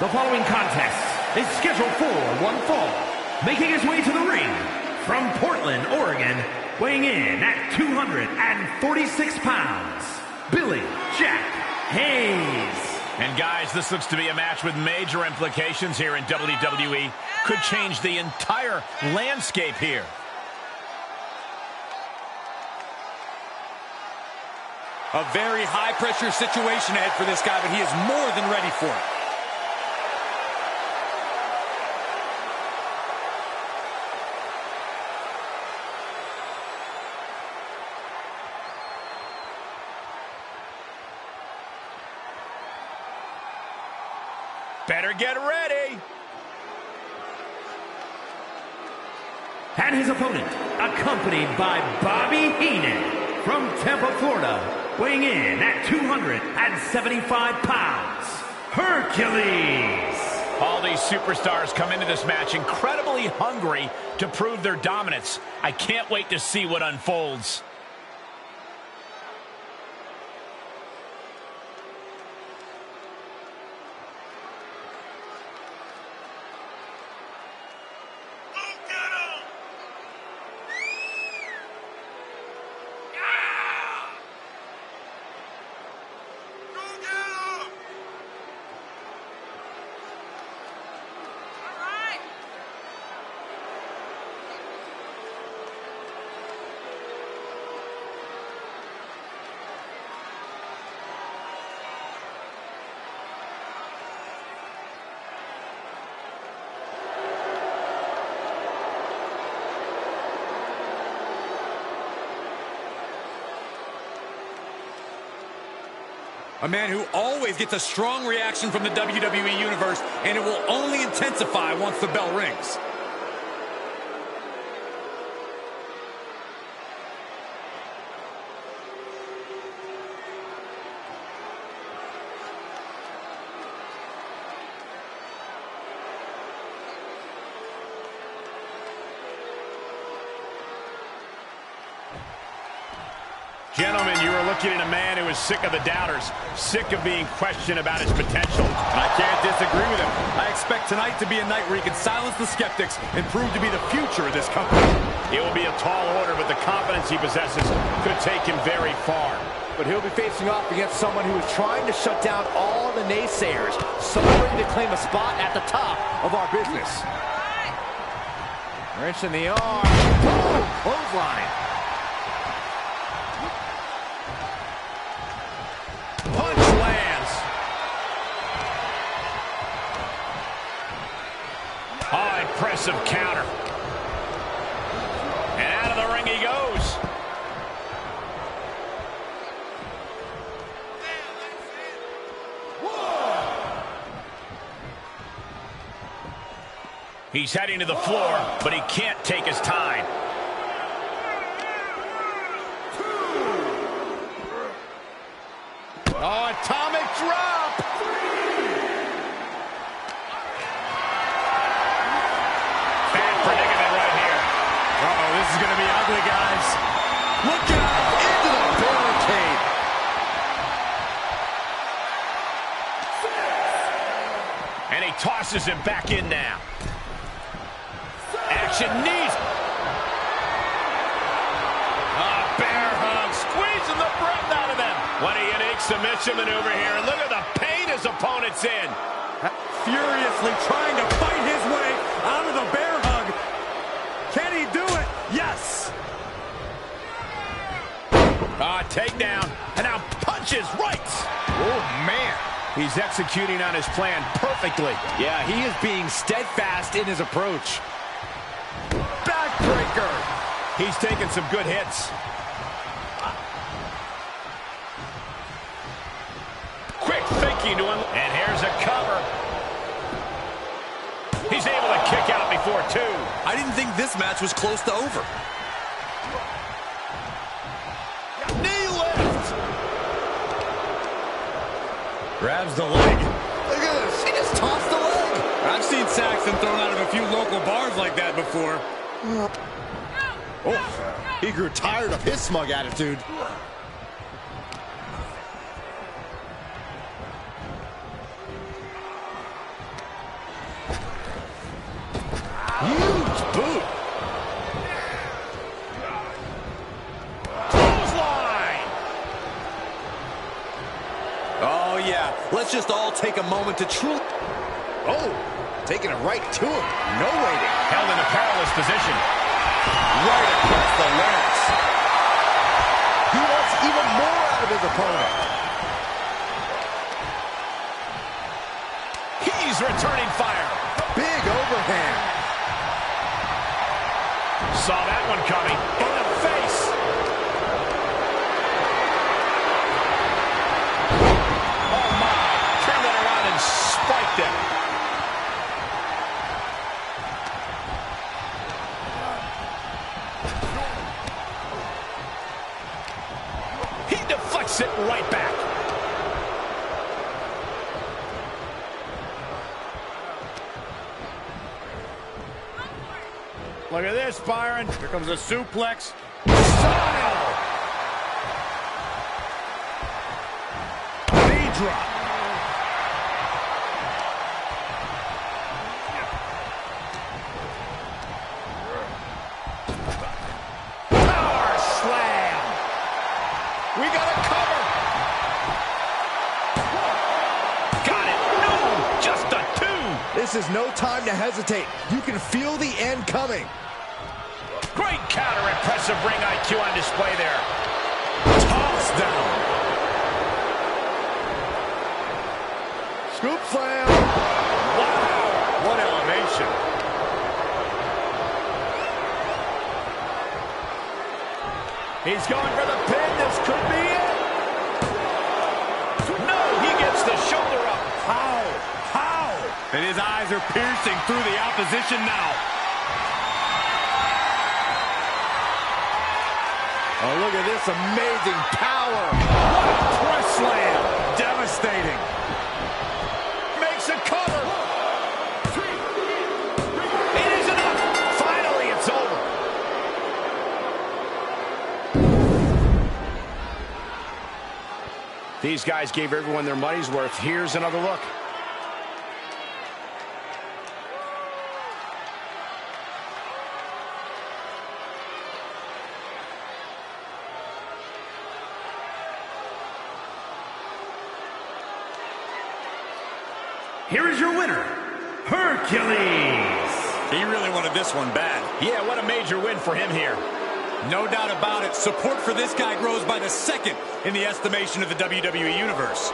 The following contest is scheduled for one fall. Making his way to the ring from Portland, Oregon, weighing in at 246 pounds, Billy Jack Haynes. And guys, this looks to be a match with major implications here in WWE. Could change the entire landscape here. A very high-pressure situation ahead for this guy, but he is more than ready for it. Better get ready. And his opponent, accompanied by Bobby Heenan from Tampa, Florida, weighing in at 275 pounds, Hercules. All these superstars come into this match incredibly hungry to prove their dominance. I can't wait to see what unfolds. A man who always gets a strong reaction from the WWE Universe, and it will only intensify once the bell rings. Gentlemen, you are looking at a man who is sick of the doubters, sick of being questioned about his potential, and I can't disagree with him. I expect tonight to be a night where he can silence the skeptics and prove to be the future of this company. It will be a tall order, but the confidence he possesses could take him very far. But he'll be facing off against someone who is trying to shut down all the naysayers, someone ready to claim a spot at the top of our business. Wrench in the arm. Clothesline. Impressive counter. And out of the ring he goes. Whoa. He's heading to the floor, but he can't take his time. Two. Oh, atomic drop. This is going to be ugly, guys. Look out! Into the barricade. Six. And he tosses him back in now. Six. Action knees. A bear hug, squeezing the breath out of him. What a unique submission maneuver here. And look at the pain his opponent's in. Furiously trying to fight his way out of the bear hug. Can he do it? Yes! Takedown. And now punches right. Oh, man. He's executing on his plan perfectly. Yeah, he is being steadfast in his approach. Backbreaker. He's taking some good hits. Quick thinking to him. And here's a cover. He's able to kick out before two. I didn't think this match was close to over. Knee lift. Grabs the leg. Look at this. He just tossed the leg. I've seen Saxon thrown out of a few local bars like that before. Oh, he grew tired of his smug attitude. Huge boot. Clothesline. Oh, yeah. Let's just all take a moment to truly. Oh, taking it right to him. No waiting. Held in a perilous position. Right across the lance. He wants even more out of his opponent. He's returning fire. Big overhand. Saw that one coming. In the face. Oh, my. Turn that around and spike them. He deflects it right back. Look at this, Byron. Here comes a suplex. Style! Knee drop. Power slam. We got a cover. Got it. No, just a two. This is no time to hesitate. You can feel the end coming. Great counter, impressive ring IQ on display there. Toss down. Scoop slam. Wow, what elevation. He's going for the pin, this could be it. No, he gets the shoulder up. How? How? And his eyes are piercing through the opposition now. Oh, look at this amazing power. What a press slam. Devastating. Makes a cover. It is enough. Finally, it's over. These guys gave everyone their money's worth. Here's another look. Here is your winner, Hercules. He really wanted this one bad. Yeah, what a major win for him here. No doubt about it, support for this guy grows by the second in the estimation of the WWE Universe.